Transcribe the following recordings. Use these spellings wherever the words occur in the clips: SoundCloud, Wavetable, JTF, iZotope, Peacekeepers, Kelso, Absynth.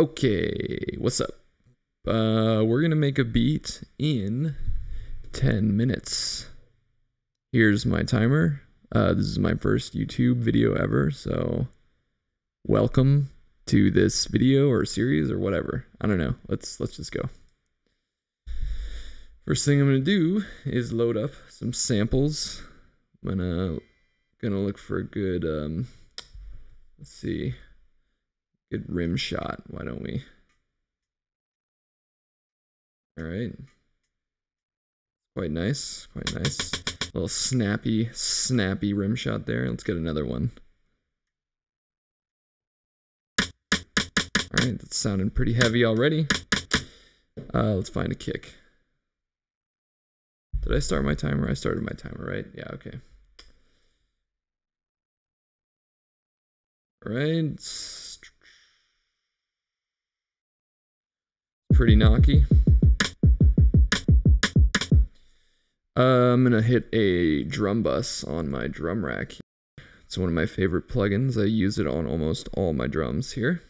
Okay, what's up? We're gonna make a beat in 10 minutes. Here's my timer. This is my first YouTube video ever, so welcome to this video or series or whatever. I don't know. Let's just go. First thing I'm gonna do is load up some samples. I'm gonna look for a good let's see. Good rim shot, why don't we? Alright. Quite nice, quite nice. A little snappy rim shot there. Let's get another one. Alright, that's sounding pretty heavy already. Let's find a kick. Did I start my timer? I started my timer, right? Yeah, okay. Alright. Pretty knocky. I'm gonna hit a drum bus on my drum rack. It's one of my favorite plugins. I use it on almost all my drums here.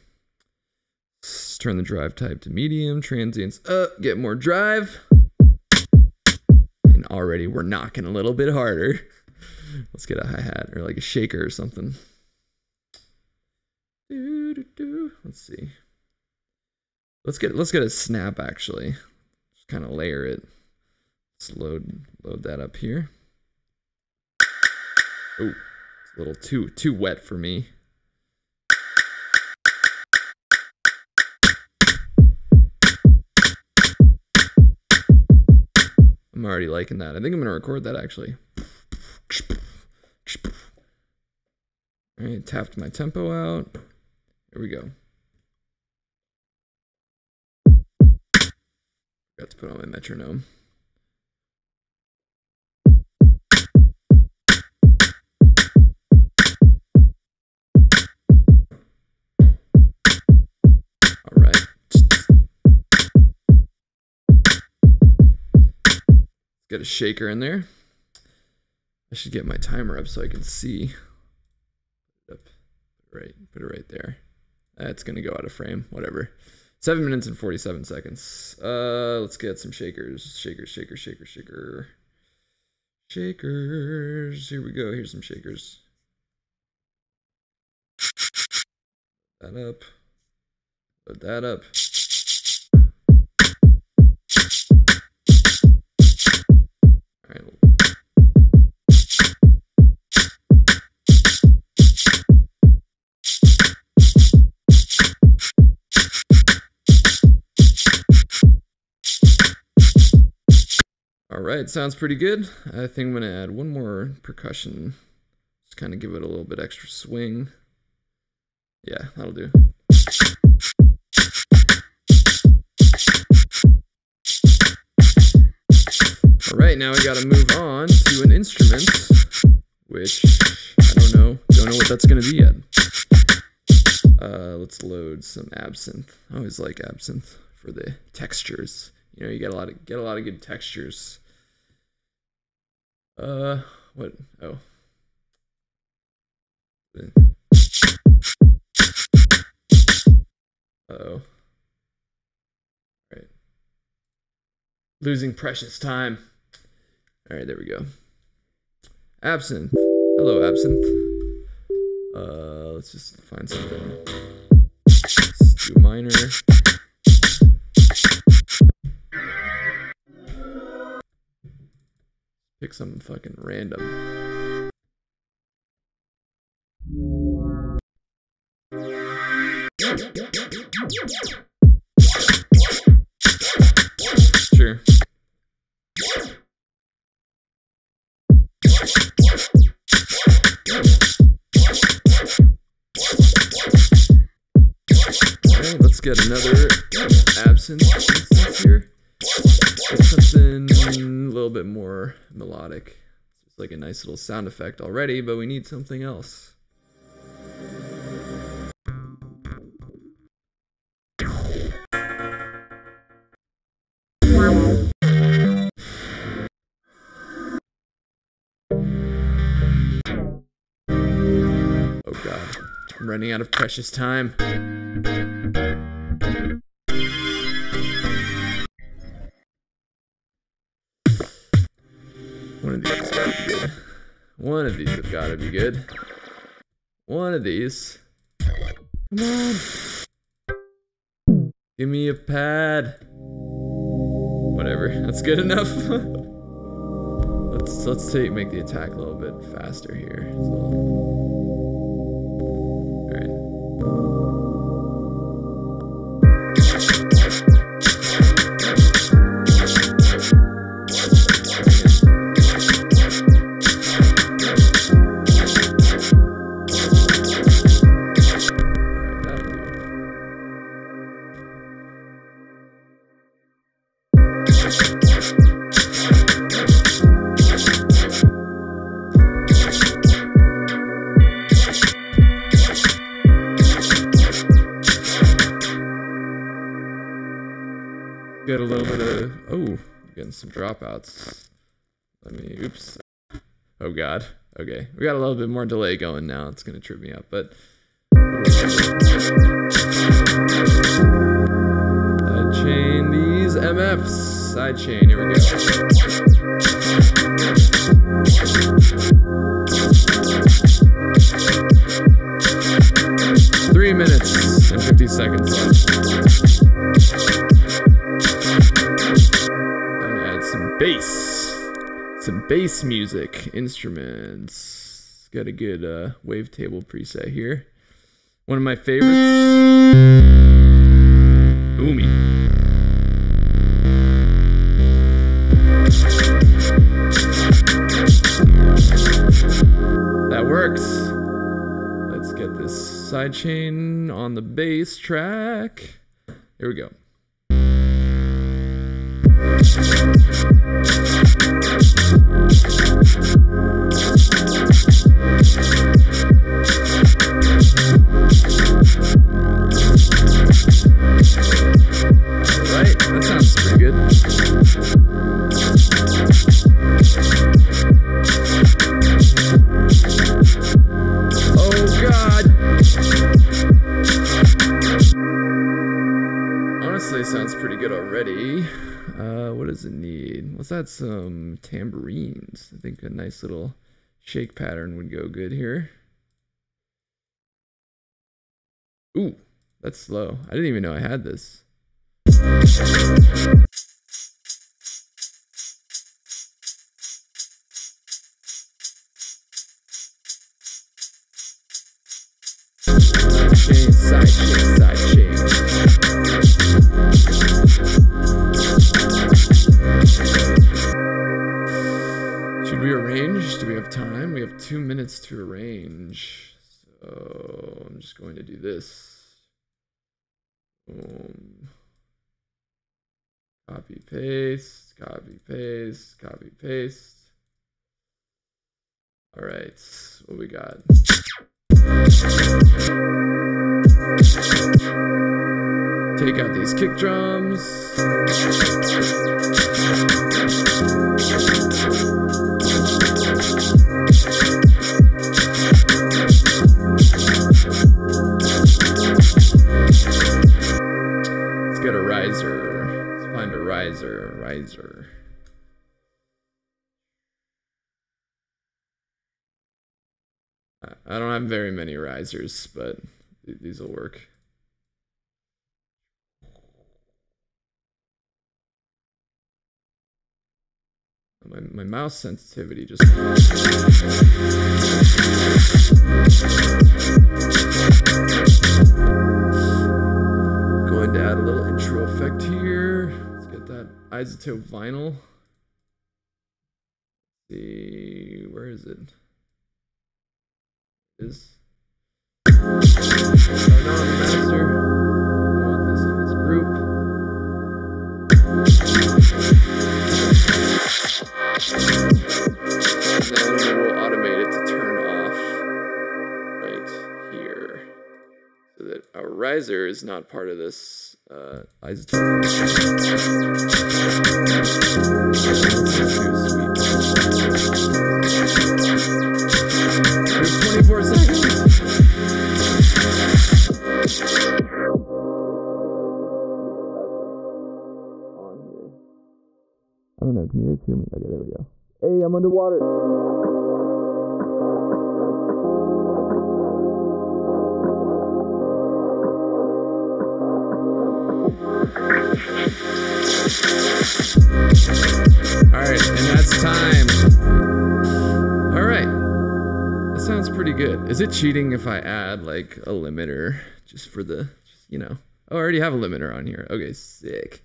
Let's turn the drive type to medium, transients up, get more drive. And already we're knocking a little bit harder. Let's get a hi-hat or like a shaker or something. Let's see. Let's get a snap actually. Just kind of layer it. Let's load that up here. Oh, it's a little too wet for me. I'm already liking that. I think I'm gonna record that actually. All right, tapped my tempo out. Here we go. Got to put on my metronome. All right. Got a shaker in there. I should get my timer up so I can see. Right, put it right there. That's gonna go out of frame, whatever. 7 minutes and 47 seconds. Let's get some shakers. Shakers. Here we go. Here's some shakers. That up. Put that up. All right. Alright, sounds pretty good. I think I'm going to add one more percussion. Just kind of give it a little bit extra swing. Yeah, that'll do. Alright, now we got to move on to an instrument, which I don't know what that's going to be yet. Let's load some Absynth. I always like Absynth for the textures. You know, you get a lot of good textures. What? Oh. Uh-oh. Alright. Losing precious time. Alright, there we go. Absynth. Hello, Absynth. Let's just find something. Let's do minor. Pick something fucking random. Sure. Okay, let's get another Absynth instance here. Something a little bit more melodic. It's like a nice little sound effect already, but we need something else. Oh god, I'm running out of precious time. One of these has got to be good. One of these has got to be good. One of these. Come on. Give me a pad. Whatever. That's good enough. Let's make the attack a little bit faster here. So. All right. Get a little bit of, oh, getting some dropouts. Let me, oops. Oh God, okay. We got a little bit more delay going now. It's gonna trip me up, but. Sidechain these MFs. Sidechain, here we go. 3 minutes and 50 seconds left. Bass, some bass music, instruments. Got a good Wavetable preset here. One of my favorites, Umi. That works. Let's get this sidechain on the bass track. Here we go. Alright, that sounds pretty good. Oh God! Honestly, sounds pretty good already. What does it need? Let's add some tambourines. I think a nice little shake pattern would go good here. Ooh, that's slow. I didn't even know I had this. Side chain, side chain, side chain. Should we arrange? Do we have time? We have 2 minutes to arrange. So I'm just going to do this. Copy, paste, copy, paste, copy, paste. All right, what we got? Take out these kick drums. Let's get a riser. Let's find a riser. Riser. I don't have very many risers, but these will work. My mouse sensitivity just... Going to add a little intro effect here. Let's get that iZotope vinyl. Let's see, where is it? Is... Start on the master. I want this in this group. And then we'll automate it to turn off right here, so that our riser is not part of this iZotope. There's 24 seconds. know. Can you guys hear me? Okay, there we go. Hey, I'm underwater. Alright, and that's time. Alright. That sounds pretty good. Is it cheating if I add like a limiter just for the, you know? Oh, I already have a limiter on here. Okay, sick.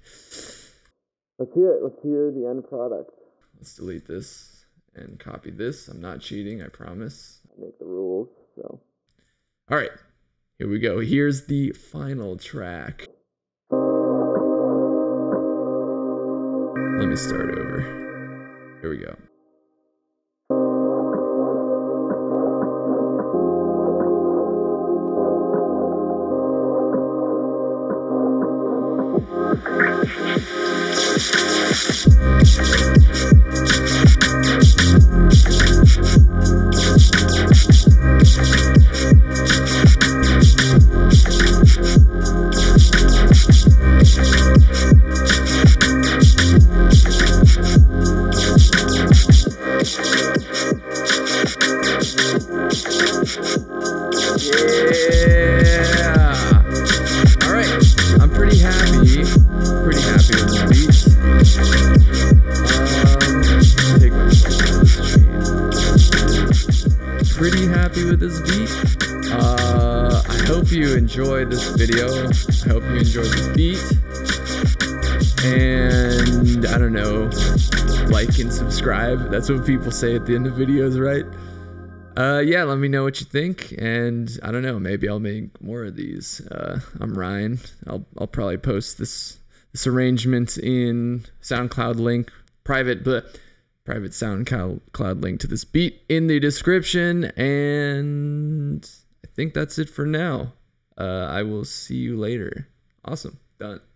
Let's hear it. Let's hear the end product. Let's delete this and copy this. I'm not cheating, I promise. I make the rules, so. All right, here we go. Here's the final track. Let me start over. Here we go. Enjoyed this video. I hope you enjoyed this beat, and I don't know, like and subscribe. That's what people say at the end of videos, right? Yeah, let me know what you think, and I don't know, maybe I'll make more of these. I'm Ryan. I'll probably post this arrangement in SoundCloud link, private SoundCloud link to this beat in the description, and I think that's it for now. I will see you later. Awesome. Done.